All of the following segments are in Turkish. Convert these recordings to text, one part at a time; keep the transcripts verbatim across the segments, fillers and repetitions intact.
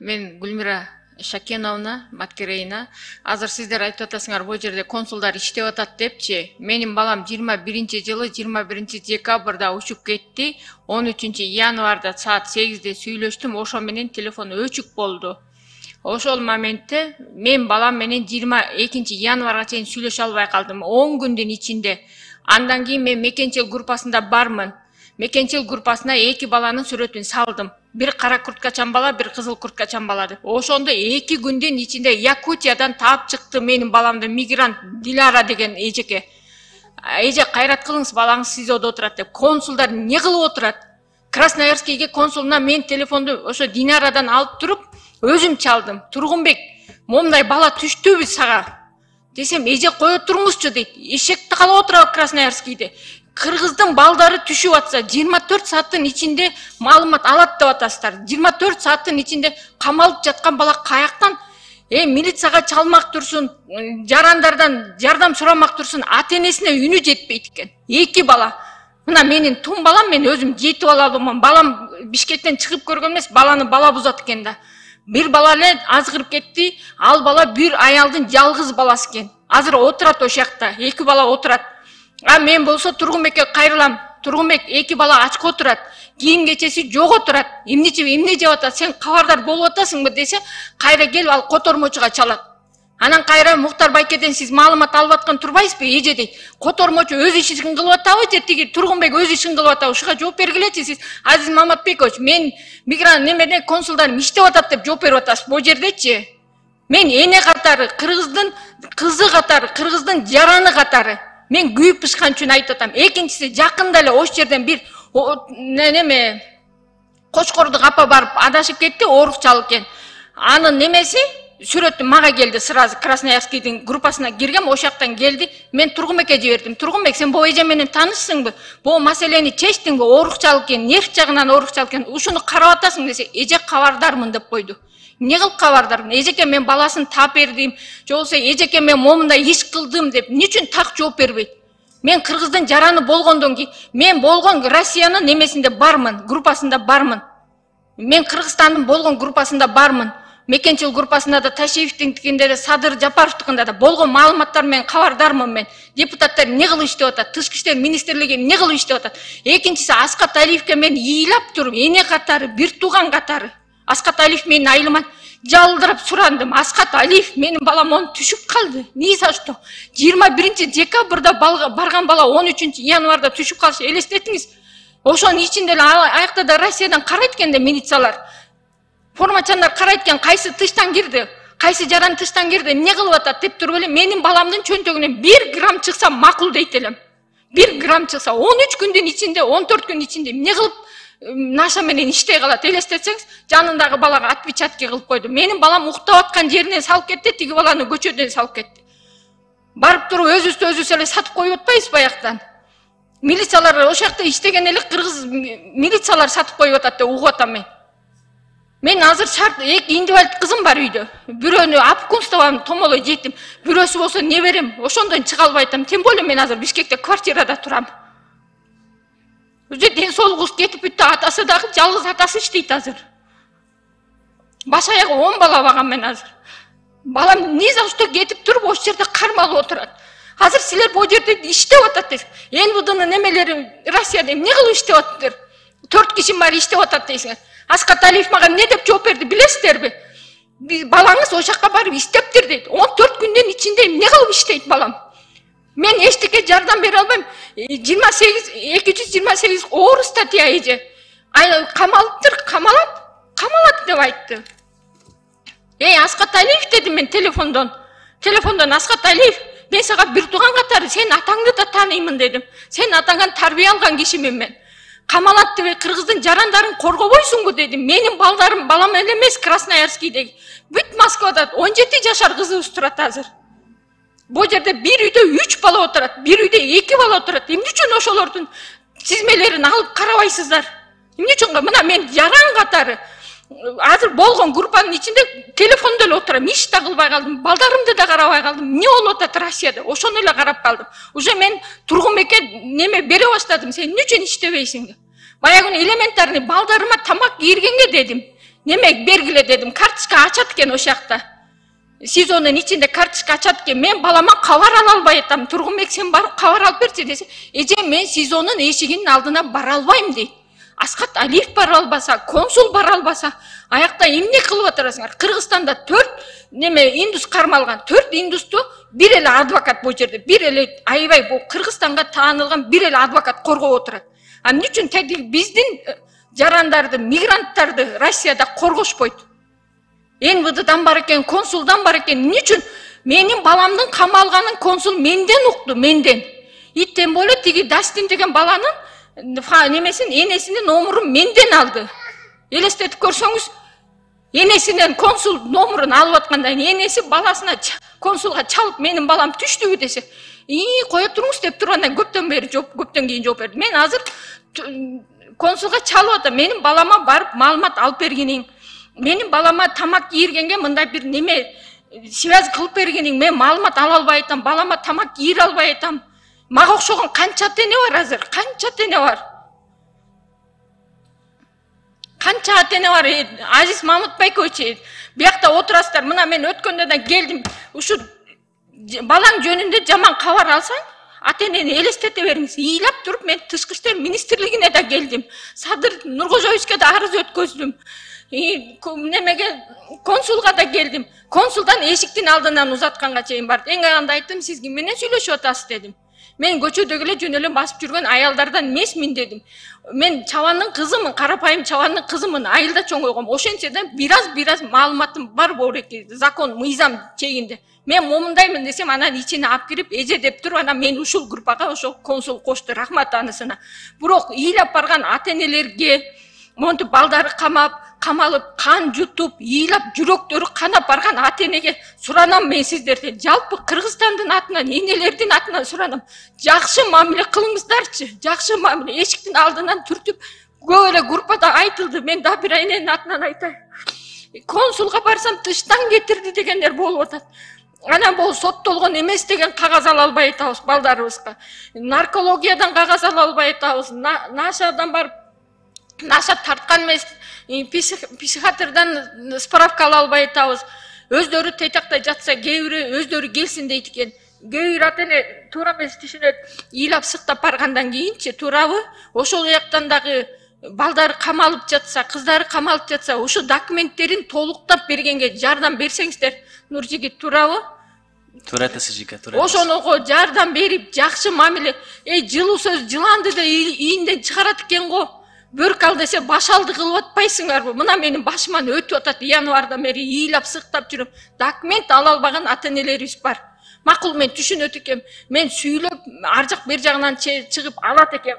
Мен Гүлмира Шакеновна, Маткерейна, азыр сиздер айтып атасыңар, бул жерде консулдар иштеп атат депчи. Менин балам жыйырма биринчи жылы жыйырма биринчи декабрда учуп кетти. он үчүнчү январда саат сегизде сүйлөштүм, ошо менен телефон өчүк болду. Ошол моментте мен балам менен жыйырма экинчи январга чейин сүйлөшө албай калдым. он күндүн ичинде. Андан кийин мен Мекенчел группасында бармын. Мекенчел группасына эки баланын сүрөтүн салдым. Bir kara kurtkaçan bala, bir kızıl kurtkaçan bala. Oşonda iki günden içinde Yakutiyadan taap çıktı benim balamda migrant Dilara degen ejeke. Ejek kayrat kılınız balanız siz oda oturat dep. Konsullar ne kılıp oturat? Krasnayarskaya konsuluna men telefondu oşo Dinaradan alıp durup özüm çaldım. Turgunbek, monday bala tüştübü sağa. Desem ejek koyup turmuşçu deyt. Eşek tıkala oturap Krasnayarskayda. Kırgızdın baldarı tüşüp atsa, жыйырма төрт сааттын içinde malumat alat dep atasızlar. жыйырма төрт сааттын içinde kamalıp jatkan bala kayaktan e, militsiyaga çalmak tursun, jarandardan yardım soramak tursun, ata-enesine ünü jetpeyt eken. Eki bala. Mına menin tun balam, men özüm jetip ala alman. Balam Bişkekten çıkıp körgön emes, balany bala buzat eken da. Bir bala ele azgırıp ketti, al bala bir ayaldın yalgız balası eken. Azır oturat oşakta, eki bala oturat. А мен болсо Тургунбекке кайрылам. Тургунбек эки бала ачка отурат. Кийим кечеси жок отурат. Эмне жеп, эмне жеп атат? Сен кабардар болуп атасыңбы десе, кайра келип ал котормочуга чалат. Анан кайра Муктар байкеден сиз маалымат алып аткан турбайсызбы эже дейт. Котормочу өз ишин кылып атабы, жетиги Тургунбек өз ишин кылып атабы? Ушуга жооп бергилечи сиз. Азиз Маматбекович, мен мигрант немеде консулдар иштеп атат деп жооп берип атасыз. Бул жердечи? Мен эне катары, кыргыздын кызы катары, кыргыздын жараны катары. Men güyüp pışkan üçün aytıp atam. Ekincisi yakında ele oş yerden bir o, neme Koçkordu kapa barıp adaşıp ketti orukçalıkken. Anın nemesi sürötü mağa geldi sırazı Krasnayarskay'dın grupasına girgem oşaktan geldi. Men Turgunbek'e jiberdim. Turgunbek sen bu eje menen tanışsın bı? Bu maseleni çeştin bı? Orukçalıkken, nerk jagынан orukçalıkken uşunu karap atasın dese eje kavardarmın dep koydu. Ne kılıp kavardarmın? Ejeke men balasını tap berdim. Jolsa ejeke men momunda iş kıldım dep. Niçin tak joop berbeyt? Men Kırgızdın jaranı bolgondon keyin, men bolgon Rossiyanın nemesinde barmın, grupasında barmın. Men Kırgızstandın bolgon grupasında barmın. Мекенчел группасында да Ташевиктиндикинде да Sadyr Japarovдикинде да болгон маалыматтар менен кабардармын мен. Депутаттар эмне кылып иштеп атат? Тышкы иштер министрлиги эмне кылып иштеп атат? Экинчиси Askat Aliyevке мен ыйлап туруп, эне катары, бир тууган катары. Askat Aliyev менин айылыман жалдырып сурандым. Askat Aliyev менин балам он түшүп калды. Низа что? жыйырма биринчи декабрда барган бала он үчүнчү январда түшүп калышы элестетиңиз. Ошонун ичинде эле аякта да Россиядан карайт экен да милициялар. Формачандар карайткен кайсы тыштан кирди, кайсы жаран тыштан кирди, эмне кылып атат деп туруп эле менин баламдын чөнтөгүнөн бир грамм чыкса макул дейт элем. бир грамм чыкса он үч күндүн ичинде, он төрт күн ичинде эмне кылып наша менен иштей калат? Элестетсеңиз, жанындагы балага отпечатки кылып койду. Менин балам уктап аткан жеринен салып кетти, тиги баланы көчөдөн салып кетти. Барып туруп өзүбүздү өзүбүз эле сатып коюп атпайбыз баяктан? Милициялар ошоякта иштеген эле кыргыз милициялар сатып коюп атат деп угуп атам мен. Men hazır şart iki individual kızım var uydu. Bürönü apkunstavamı tomolay jettim. Bürösü bolsa ne berem? Oşondan çıga albaytam. Tem bolem men hazır Bişkekte kvartirada turam. Öze den solğuz ketip bitti, atası da yalgız atası işteyt hazır. Baş ayağı on bala bagam men hazır. Balam ne zaşta ketip turup oş jerde karmalı oturat. Hazır siler bu jerde iштеп атат дейсиз. Энбудунун немелери Россияда эмне кылып иштеп атыптыр? төрт кишим бар иштеп атат дейсиңер. Askat Aliyev mağa ne dep жооп берди билесиздерби? Балаңыз ошакка барып иштептир дейт. он төрт күндүн ичинде эмне кылып иштейт балам? Мен эчтеке жардам бере албайм. жыйырма сегиз эки жүз жыйырма сегиз оор статья эже. Ай камалыптыр, камалат, камалат деп айтты. Эй, Askat Aliyev дедим мен телефондон. Телефондон Askat Aliyev, мен сага бир тууган катары сен атаңды да тааныймын дедим. Сен атаңан тарбия алган кишимин мен. Kamalat ve Kırgız'ın jarandarın korgoboysun bu dedim. Menin baldarım balam elemez Krasnayarskay'deki. Büt Moskova'da он жети жашар kızı usturat hazır. Bu yerde bir üyde üç bala oturat, bir üyde iki bala oturat. Emne üçün oşolordun çizmelerini alıp karavaysızlar. Emne üçün mına men jaran katarı. Hazır bolgon grupanın içinde telefonda ele oturam, iş tagılbay kaldım, baldarımda da karabay kaldım. Ne olup atat Rossiyada? Oşonu ele karap kaldım. Uje men Turgunbek'e neme bere başladım. Sen niçin iştebeysiň? Bayagın elementarını baldarıma tamak kirgenge dedim. Demek bergile dedim, kartışka açatken o şakta. Siz onun içinde kartışka açatken, ben balama kavar alalbay etam. Turgunbek sen barıp kavar alıp berse dese, Ece men siz onun eşiginin aldığına baralbayım deydi. Askat Aliyev baralbasa, konsul baralbasa, ayakta emne kılıp atırasınlar. Kırgızstanda dört neme indus karmalgan, dört industu bir ele advokat bu yerde, bir ele ayvay bu Kırgızstanga tanılgan bir ele advokat korgo oturat. Am niçin tedil bizdin jarandardı, migranttardı Rossiyada korgoş boydu. En vıdıdan barıken, konsuldan barıken, niçin menin balamdın kamalganın konsul menden uktu, menden. İtten böyle tigi Dastin degen balanın nemesin enesinin nomurun menden aldı. Elesteti görsengiz, enesinden konsul nomurun alıp atkandan, enesi balasına konsulga çalıp menin balam tüştübü dese, iyi koya turmuş dep turgandan köptön beri job, köptön keyin job berdim. Men hazır konsulga çalıp atam, menin balama barıp malumat alıp bergeniň, menin balama tamak kiýirgenge mınday bir neme siwaz kılıp bergeniň, men malumat ala albay atam, balama tamak kiýir albay atam. Mağa okşogon kança tene var hazır, kança tene var. Kança atene var, Aziz Mahmut Bey koçu, biyakta oturaslar, mına men ötkönlerden geldim, uşu balan jönünde jaman kabar alsan, ateneni elestete beriniz, iylap durup men Tışkı İşler Ministerligine de geldim, Sadır Nurgozayışka da arız ötközlüm, nemege konsulga da geldim, konsuldan eşiktin aldığından uzatkanğa çeyin bardı, en ayağında ayttım, siz kim menen söylöşüp atasız dedim. Men köçödögülö jönölöp basıp jürgön ayaldardan emesmin dedim. Men çabanın kızımın, karapayım çabanın kızımın, ayılda çöңөйгөм. Ошентседен biraz-biraz malumatım bar borekti. Zakon, mıйзам чегинде. Men momundayım desem anan içine alıp girip eje dep turup, ana men uşul gruppaga oşo konsul koştu, rahmat anısına. Biroq iylap bargan ata-энелерге монтип балдары камап, камалып, кан жутуп, ыйлап жүрөктөрү канап барган ата-энеге суранам мен сиздерден, жалпы Кыргызстандын атынан, энелердин атынан суранам. Жакшы мамиле кылыңыздарчы, жакшы мамиле. Эшиктин алдынан түртүп, көп эле группада айтылды. Мен да бир эненин атынан айтайын. Консулга барсам тыштан кетирди дегендер болуп атат. Ana bol sottolgon emes degen kagaz ala albay atabыз балдарыбызга. Наркологиядан кагаз ала албай атабыз. Нашадан барып Наша тарткан эмес, психиатрдан справка ала албай атабыз. Өздөрү тайтакта жатса, кээбири өздөрү келсин дейт экен. Кээбир ата-эне туура эмес түшүнөт. Ыйлап сыктап баргандан кийинчи туурабы, ошол жактан дагы балдары камалып жатса, кыздары камалып жатса, ушу документтерин толуктап бергенге жардам берсеңиздер, Нуржигит туурабы? Туратасы жика, туратасы. Ошонуга жардам берип, жакшы мамиле, эй жылуу сөз жыланды да ийинден чыгарат экен го. Börkal dese başaldı kılıp atpaysınlar bu. Mına benim başımdan ötüp atat. Yanvardan beri iyilap sıktap jürüm. Dokument ala albagan ata-энелерибиз бар. Makul men düşünöt ekem. Men süylöp arjak ber jagынан çıkıp alat ekem.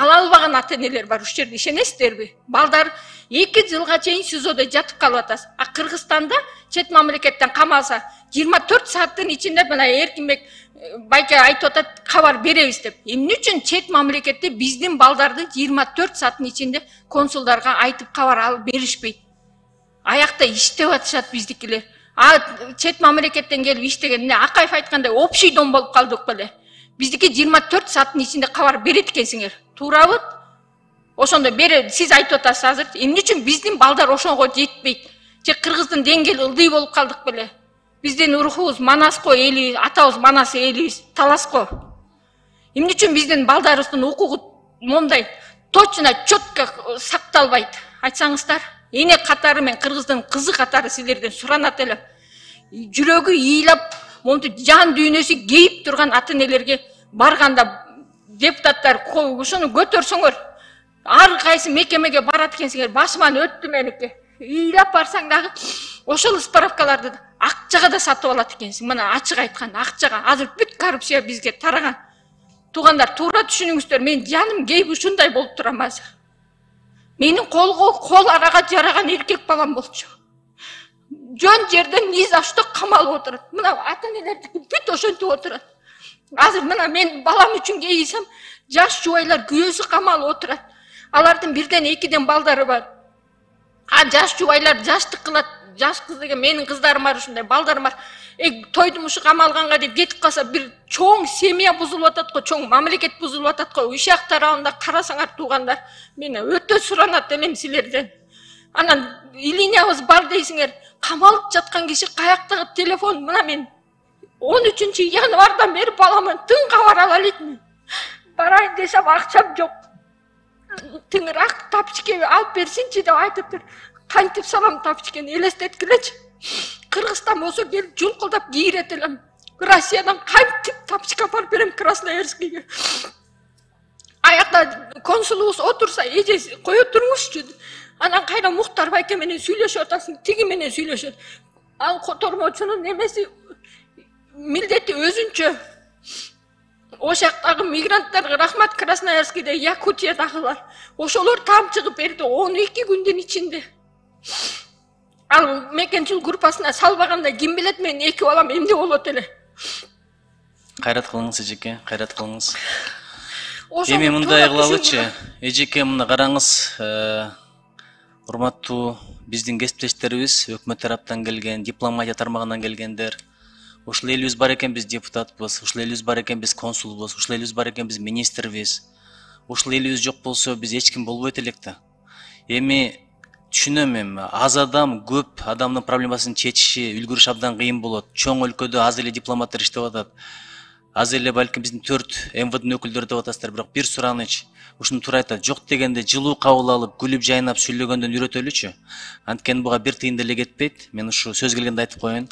Ala albagan ata-энелер бар. Uş жерде ишенесиздерби? Балдар эки жылга чейин СИЗОдо жатып калып атат. А Кыргызстанда чет мамлекеттен камалса жыйырма төрт сааттын ичинде мына Эркинбек Байке айтып атат, кабар беребиз деп. Эмне үчүн чет мамлекетте биздин балдарды жыйырма төрт сааттын ичинде консулдарга айтып кабар алып беришпейт. Аякта иштеп атышат биздикилер. А чет мамлекеттен келип иштегенде Акаев айткандай общий дом болуп калдык беле. Биздики жыйырма төрт сааттын ичинде кабар берет экенсиңер. Туурабы? Ошондо бере, сиз айтып атасыз азыр. Эмне үчүн биздин балдар ошонго жетпейт? Же кыргыздын деңгээли ылдый болуп калдык беле? Bizden urhuz Manasko eli, atavuz Manas eliyiz, Talasko. Emne üçün bizden baldarıbızdın hukuku monday toçuna çötka saktalbaydı. Aytsaňyzlar, ene katarı men Kırgızdın kızı katarı sizlerden suranat elem. Jürögü ıylap, montu jan düynesi keyip turgan ata-энелерге barganda deputatlar uşunu kötörsöňөр. Ar kaysı mekemege barat ekensiňer, başımdan öttü meniki. Ыйлап барсаң дагы ошол справкаларды акчага да сатып алат экенсиң. Мына ачык айткан акчага азыр бүт коррупция бизге тараган. Туугандар, туура түшүнүңүздөр. Мен жаным кеп ушундай болуп турам азыр. Менин колго кол арага жараган эркек балам болчу. Жөн жерден ни за что камалып отурат. Мына ата-энелердики бүт ошентип отурат. Азыр мына мен балам үчүн кейсем, жаш жубайлар күйөөсү камалып отурат. Алардын бирден экиден балдары бар. А жаш жубайлар жаштык кылат, жаш кыз деген менин кыздарым бар, ушундай балдарым бар. Э тойдумушу камалганга деп кетип калса, бир чоң семья бузулуп атат го, чоң мамлекет бузулуп атат го. Ушак тарабында карасаңар туугандар, мен өтө суранат элем силерден. Anan iliniğimiz bar deysinger, kamalp çatkan kişi kayakta telefon buna men. on üçüncü yanvardan beri balamın tın kavaralal etmiyor. Barayın desem akçam yok. Tınırak tapçikevi alıp bersinçi de aytıp dur. Kantip salam tapçikeni elestetkileci. Kırgızstan osu gelip junkuldap giyretilem. Rusya'dan kantip tapçika alıp berem Krasnayarskaya. Ayakta konsulumuz otursa iyice koyu durmuş dedi. Anan kayra muhtar bayke menen söyleşi ortasın, tigi menen söyleşi. Al kotormoçunun nemesi milleti özünçü. Oşaqtagı migrantlar rahmat Krasnayarskide, Yakutiyadagılar. Oşolor tam çıkıp berdi on iki gündün içinde. Al Mekенчел grupasına salbaganda gimbilet menen iki olam emde olot ele. Kayrat kılınız ejeke, kayrat kılınız. Эми мындай кылалычы, эжеке мына караңыз, урматтуу биздин кесиптештерибиз, өкмөт тараптан келген, дипломатия тармагынан келгендер. Ушул элибиз бар экен, биз депутатбыз, ушул элибиз бар экен, биз консулбуз, ушул элибиз бар экен, биз министрбиз. Ушул элибиз жок болсо, биз эч ким болбойт элек да. Эми түшүнөм эми, аз адам көп адамдын проблемасын чечиши, үлгүрүш абдан кыйын болот. Чоң өлкөдө аз эле дипломаттар иштеп атат. Az ele belki bizim dört M V D'nin ökülleri de atasıdır. Bırak bir suranıç, uşun turayta çok degende cılı kavul alıp, gülüp jayınap, süllögönden üret ölüçü. Antken buğa bir tıyın delegetpeyt, men uşu söz gelgende aytıp koyun.